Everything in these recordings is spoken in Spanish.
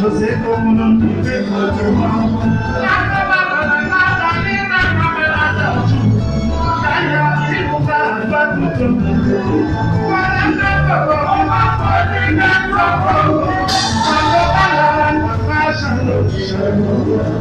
José, como não te perdoa, Allez,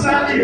Sunday,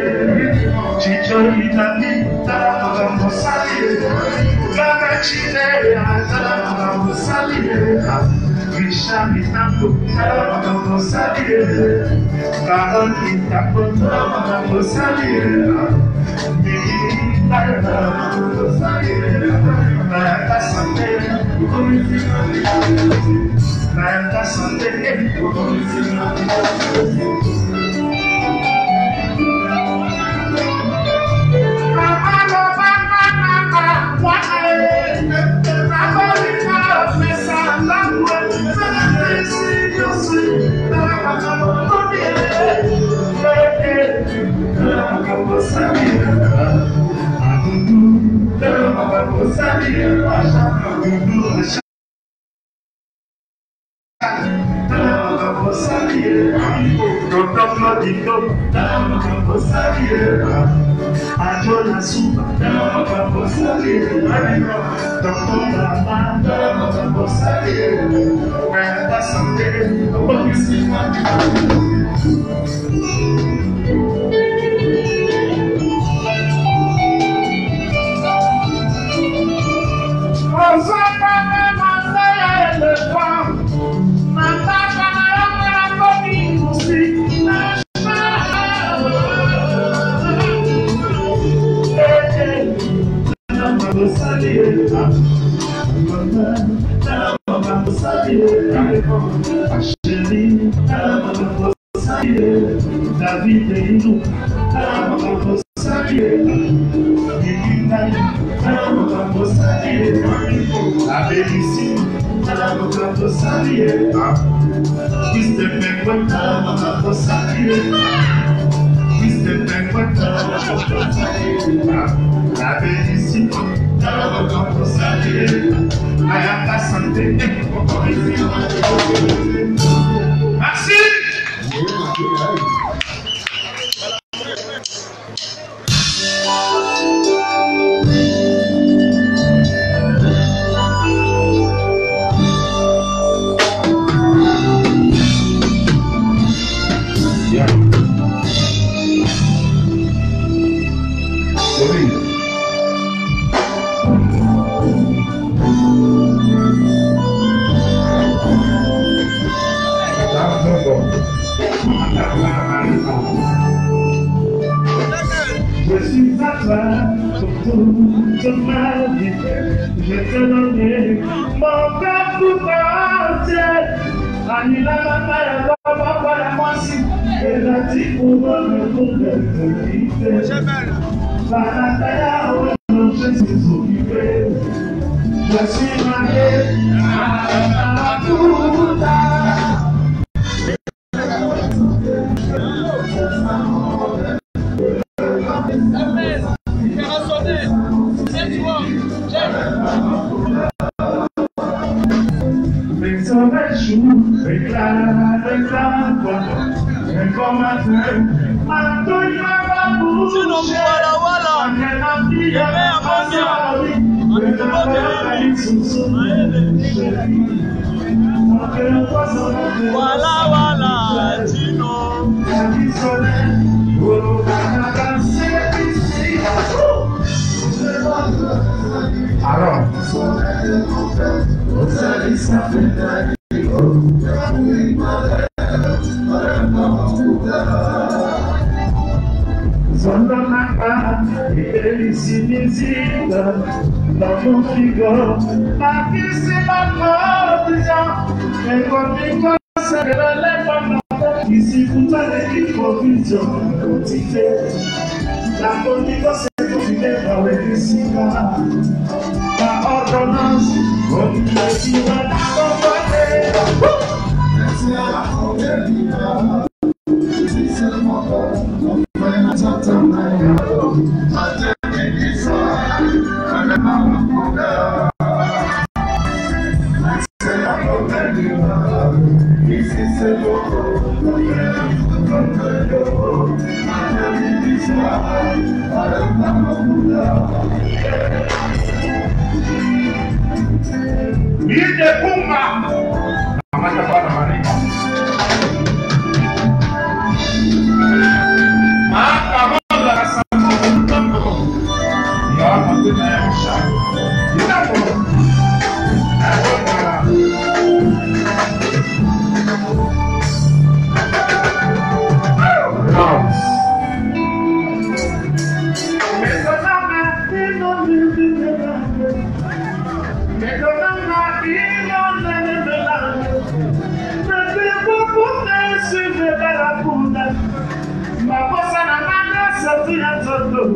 Alors, nous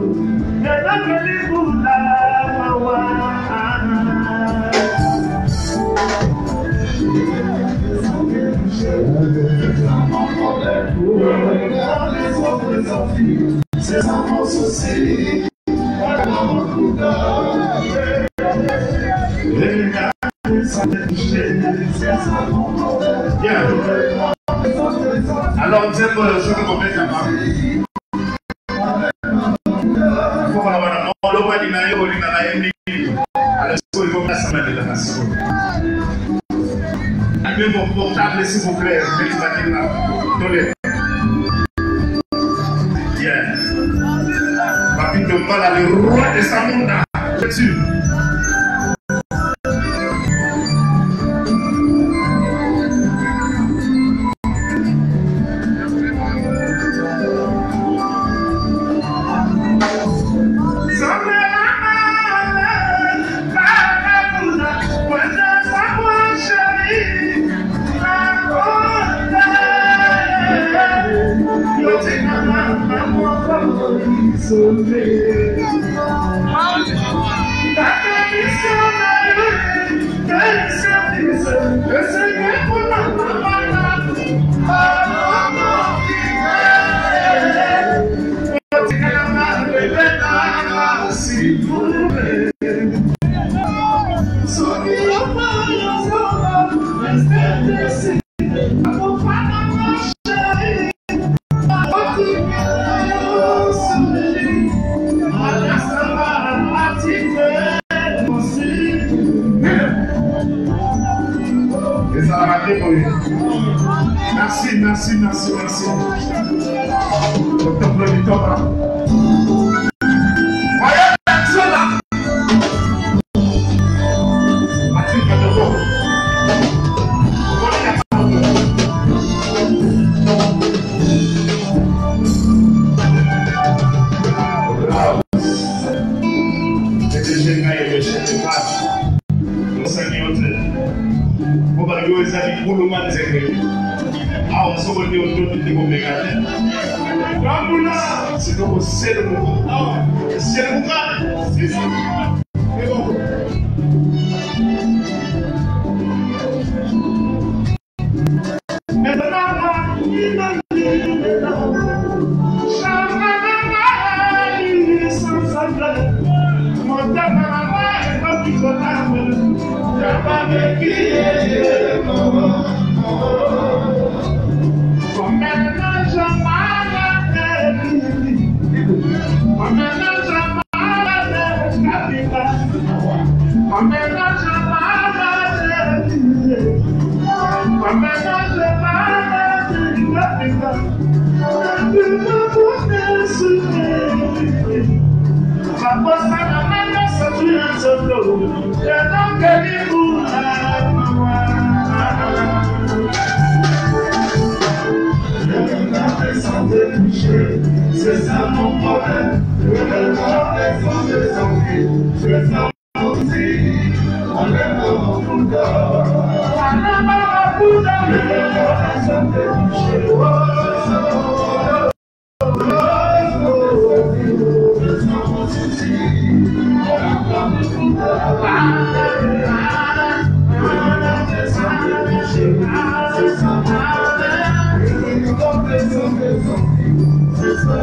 sommes dans le choc de mes camarades. Portable, s'il vous plaît, Papi de Mala, le roi de Samunda, Jésus. Merci. Le temple du Torah.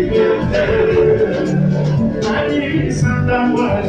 I'm Thank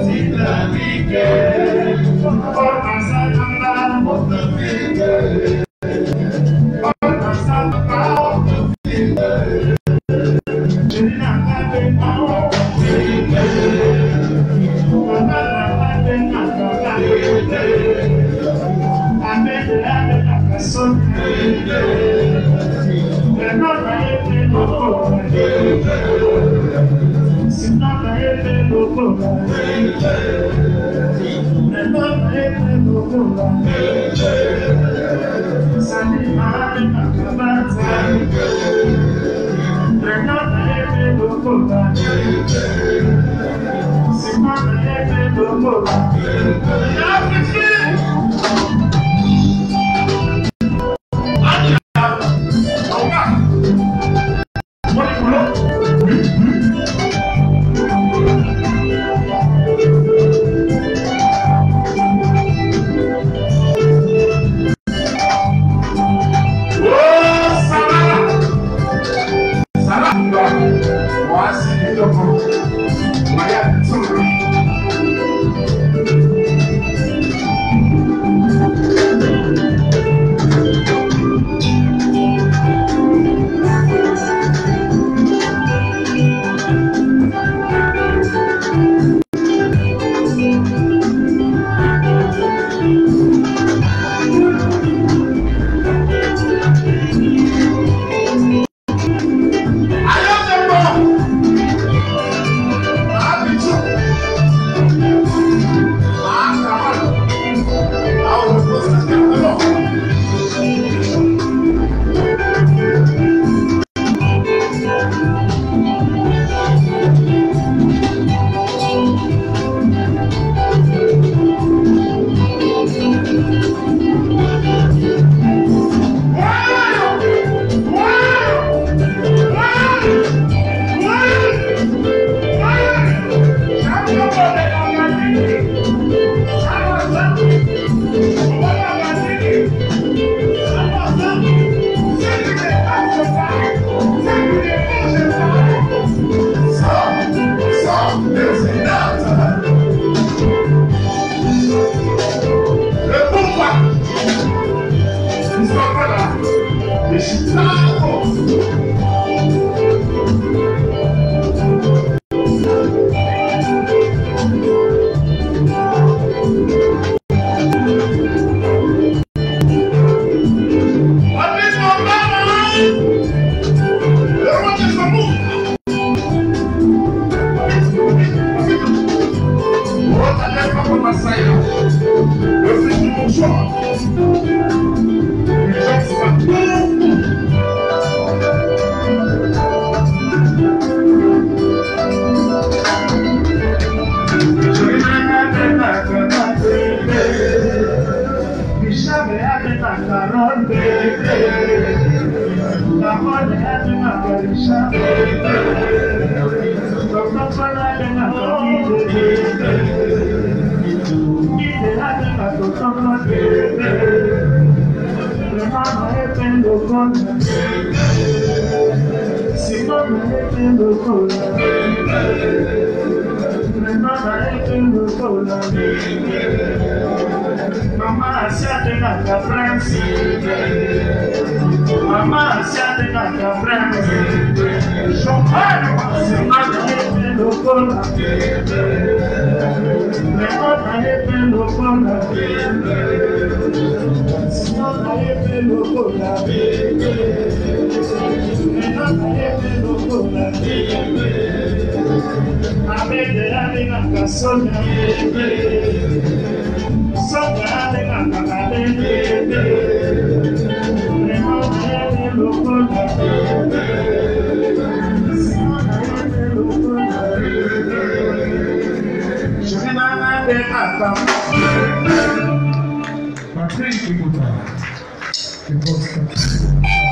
you.